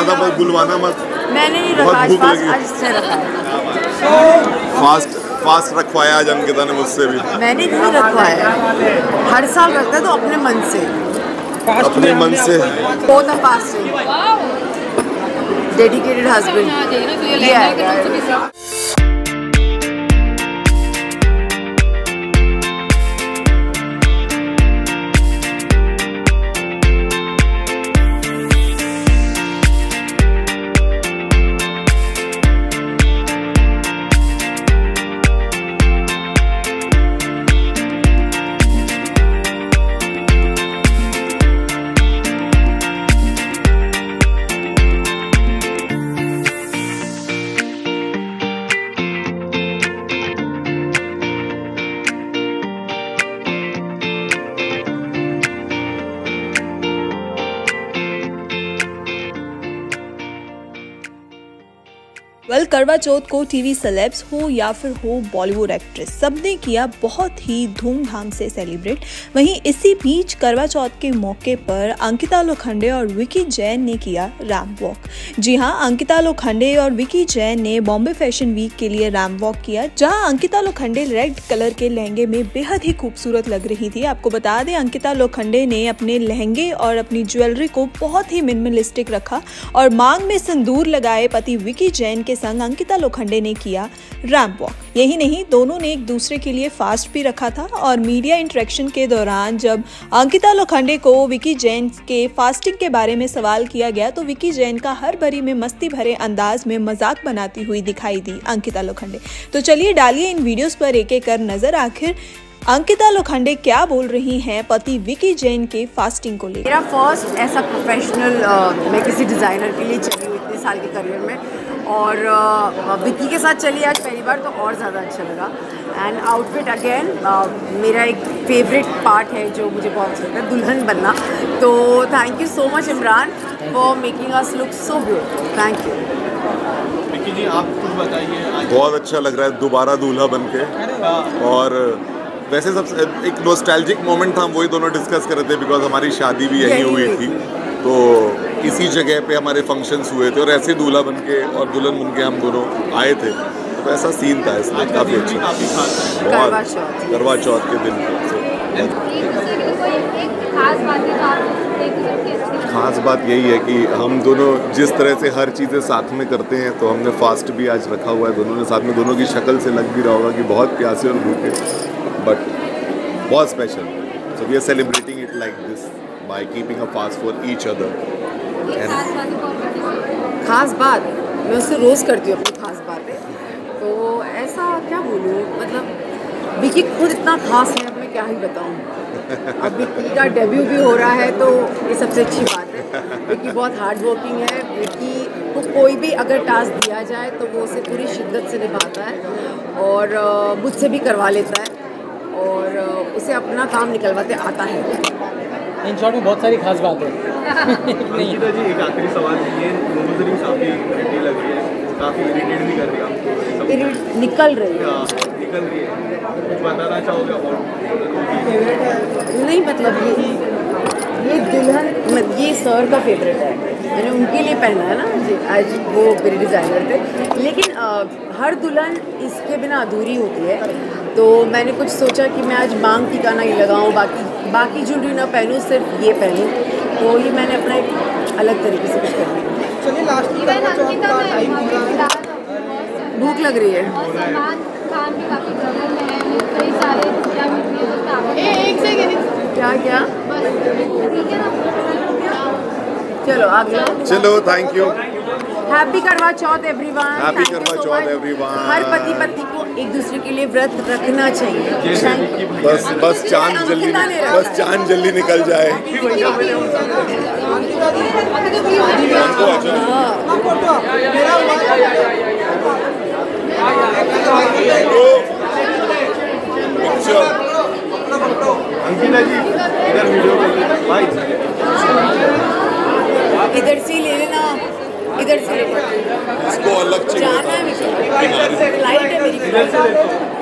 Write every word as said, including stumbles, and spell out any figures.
वादा मत बुलवाना मत। मैंने ही रखा, आज फास्ट रखा है। फास्ट फास्ट रखवाया आज अंकिता ने मुझसे भी। मैंने नहीं रखवाया, हर साल रखता है तो अपने मन से, अपने मन से बहुत fast. Dedicated husband. Well well, Karwa चौथ को टीवी सेलेब्स हो या फिर हो बॉलीवुड एक्ट्रेस, सबने किया बहुत ही धूमधाम से सेलिब्रेट। वहीं इसी बीच करवा चौथ के मौके पर अंकिता लोखंडे और विकी जैन ने किया रैंप वॉक। जी हां, अंकिता लोखंडे और विकी जैन ने बॉम्बे फैशन वीक के लिए रैंप वॉक किया, जहां अंकिता लोखंडे रेड कलर के लहंगे में बेहद ही खूबसूरत लग रही थी। आपको बता दें, अंकिता लोखंडे ने अपने लहंगे और अपनी ज्वेलरी को बहुत ही मिनिमलिस्टिक रखा और मांग में सिंदूर लगाए पति विकी जैन के संग अंकिता लोखंडे ने किया रैंप वॉक। यही नहीं, दोनों ने एक दूसरे के लिए फास्ट भी रखा था और मीडिया इंटरेक्शन के दौरान जब अंकिता लोखंडे को विकी जैन के फास्टिंग के बारे में सवाल किया गया तो विकी जैन का हर भरी में मस्ती भरे अंदाज में मजाक बनाती हुई दिखाई दी अंकिता लोखंडे। तो चलिए डालिए इन वीडियोस पर एक एक कर नजर, आखिर अंकिता लोखंडे क्या बोल रही हैं पति विकी जैन के फास्टिंग को लेकर। मेरा फर्स्ट ऐसा प्रोफेशनल uh, मैं किसी डिज़ाइनर के लिए चली हूँ इतने साल के करियर में, और uh, विकी के साथ चली आज पहली बार तो और ज़्यादा अच्छा लगा। एंड आउटफिट अगेन मेरा एक फेवरेट पार्ट है जो मुझे बहुत अच्छा लगता है, दुल्हन बनना। तो thank you so much Imran for making us look so beautiful. Thank you Vicky ji, आप कुछ बताइए। बहुत अच्छा लग रहा है दोबारा दूल्हा बन के, और वैसे सबसे एक नॉस्टैल्जिक मोमेंट था, हम वही दोनों डिस्कस कर रहे थे बिकॉज हमारी शादी भी यहीं हुई थी, तो इसी जगह पे हमारे फंक्शंस हुए थे और ऐसे दूल्हा बन के और दुल्हन बन के हम दोनों आए थे, तो ऐसा सीन था इसमें काफ़ी अच्छा। बहुत करवा चौथ के दिन खास बात यही है कि हम दोनों जिस तरह से हर चीज़ें साथ में करते हैं, तो हमने फास्ट भी आज रखा हुआ है दोनों ने साथ में। दोनों की शक्ल से लग भी रहा होगा कि बहुत प्यासे और भूखे, बट बहुत special. So we are celebrating it like this by keeping a fast for each other. खास बात मैं उससे रोज़ करती हूँ अपनी खास बातें, तो ऐसा क्या बोलूँ, मतलब विकी खुद इतना खास है, मैं क्या ही बताऊँ। अब विकी का डेब्यू भी हो रहा है तो ये सबसे अच्छी बात है। विकी बहुत हार्ड वर्किंग है, विकी को कोई भी अगर टास्क दिया जाए तो वो उसे पूरी शिद्दत से निभाता है और मुझसे भी करवा लेता है और उसे अपना काम निकलवाते आता है। इन शॉर्ट में बहुत सारी खास बातें अंकिता जी, एक आखिरी सवाल है, काफ़ी लग रही है, काफ़ी इरिटेट भी कर रही है, निकल रही है, निकल रही है, कुछ बताना चाहोगे आप? नहीं, मतलब ये ये दुल्हन, ये सर का फेवरेट है, मैंने उनके लिए पहना है ना आज, वो मेरे डिज़ाइनर थे। लेकिन आ, हर दुल्हन इसके बिना अधूरी होती है, तो मैंने कुछ सोचा कि मैं आज मांग टिकाना ही लगाऊँ, बाकी बाकी ज्वेलरी ना पहनूँ, सिर्फ ये पहनूँ। तो ये मैंने अपना एक अलग तरीके से कुछ करना। भूख लग रही है, क्या क्या चलो आगे। चलो थैंक यू, हैप्पी करवा चौथ एवरीवन। हैप्पी करवा चौथ एवरीवन। हर पति पत्नी को एक दूसरे के लिए व्रत रखना चाहिए। बस बस चांद जल्दी बस चांद जल्दी निकल जाए। अंकिता जी इधर वीडियो इधर से ले लेना, इधर से इसको अलग चाहिए, फ्लाइट है मेरी।